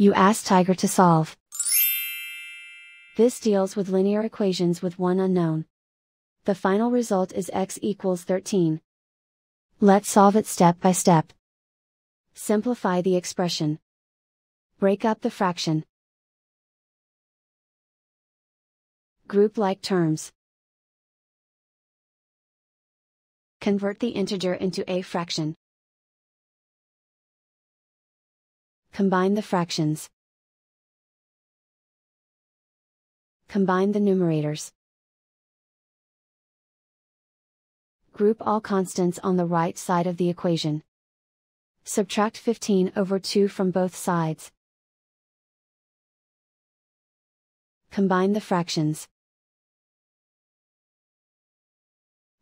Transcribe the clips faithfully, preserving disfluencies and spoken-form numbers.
you ask Tiger to solve. This deals with linear equations with one unknown. The final result is x equals thirteen. Let's solve it step by step. Simplify the expression. Break up the fraction. Group like terms. Convert the integer into a fraction. Combine the fractions. Combine the numerators. Group all constants on the right side of the equation. Subtract fifteen over two from both sides. Combine the fractions.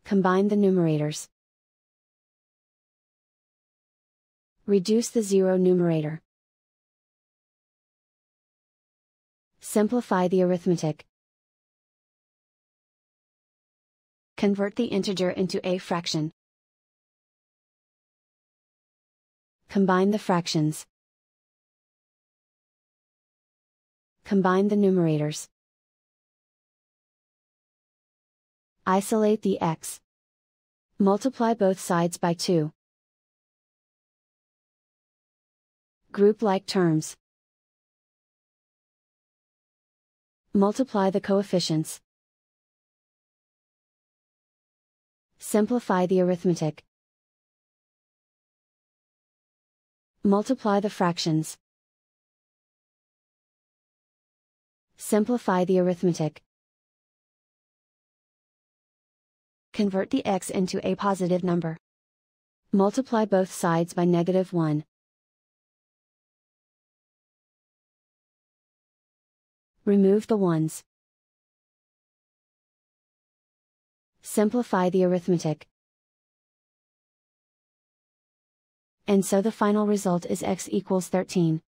Combine the numerators. Reduce the zero numerator. Simplify the arithmetic. Convert the integer into a fraction. Combine the fractions. Combine the numerators. Isolate the x. Multiply both sides by two. Group like terms. Multiply the coefficients. Simplify the arithmetic. Multiply the fractions. Simplify the arithmetic. Convert the x into a positive number. Multiply both sides by negative one. Remove the ones. Simplify the arithmetic. And so the final result is x equals thirteen.